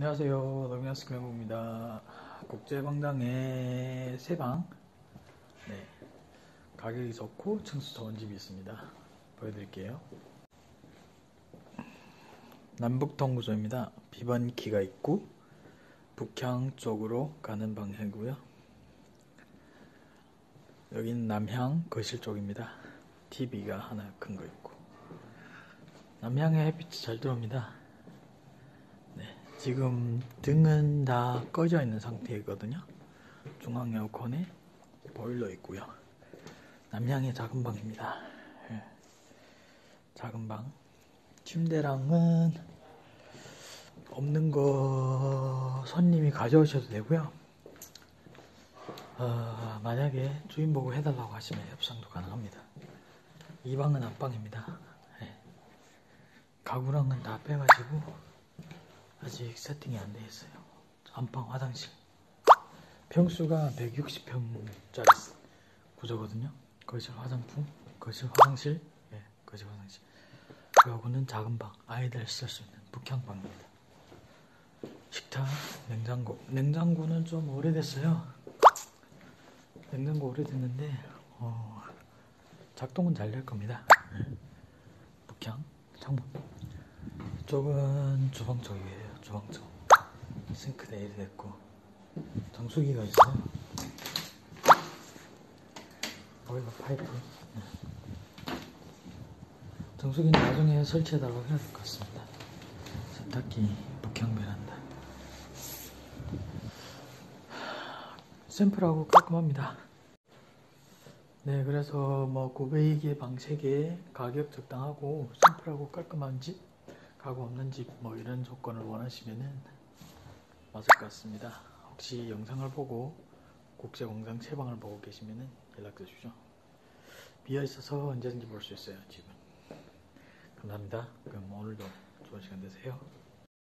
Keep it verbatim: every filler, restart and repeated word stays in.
안녕하세요. 러미아스 크매보입니다. 국제광장에 세 방, 네, 가격이 좋고 층수 좋은 집이 있습니다. 보여드릴게요. 남북통 구조입니다. 비번키가 있고 북향 쪽으로 가는 방향이고요. 여기는 남향 거실 쪽입니다. 티비가 하나 큰 거 있고 남향에 햇빛이 잘 들어옵니다. 지금 등은 다 꺼져 있는 상태이거든요. 중앙 에어컨에 보일러 있고요. 남향의 작은 방입니다. 예. 작은 방. 침대랑은 없는 거 손님이 가져오셔도 되고요. 어, 만약에 주인 보고 해달라고 하시면 협상도 가능합니다. 이 방은 안방입니다. 예. 가구랑은 다 빼가지고 아직 세팅이 안 되어 있어요. 안방 화장실. 평수가 백육십 평짜리 구조거든요. 거실 화장품, 거실 화장실, 예, 거실 화장실. 그리고는 작은 방, 아이들 쓸 수 있는 북향 방입니다. 식탁, 냉장고. 냉장고는 좀 오래됐어요. 냉장고 오래됐는데 어, 작동은 잘 될 겁니다. 북향, 창문. 이쪽은 주방 쪽이에요. 주방 쪽. 싱크대 이렇게 됐고 정수기가 있어. 보일러 파이프. 네. 정수기는 나중에 설치해달라고 해야 될 것 같습니다. 세탁기, 북향 베란다. 샘플하고 깔끔합니다. 네, 그래서 뭐 구백이십이 방 세 개 가격 적당하고 샘플하고 깔끔한 집, 가구 없는 집, 뭐 이런 조건을 원하시면은 맞을 것 같습니다. 혹시 영상을 보고 국제광장 채방을 보고 계시면은 연락 주십시오. 비어 있어서 언제든지 볼 수 있어요, 집은. 감사합니다. 그럼 오늘도 좋은 시간 되세요.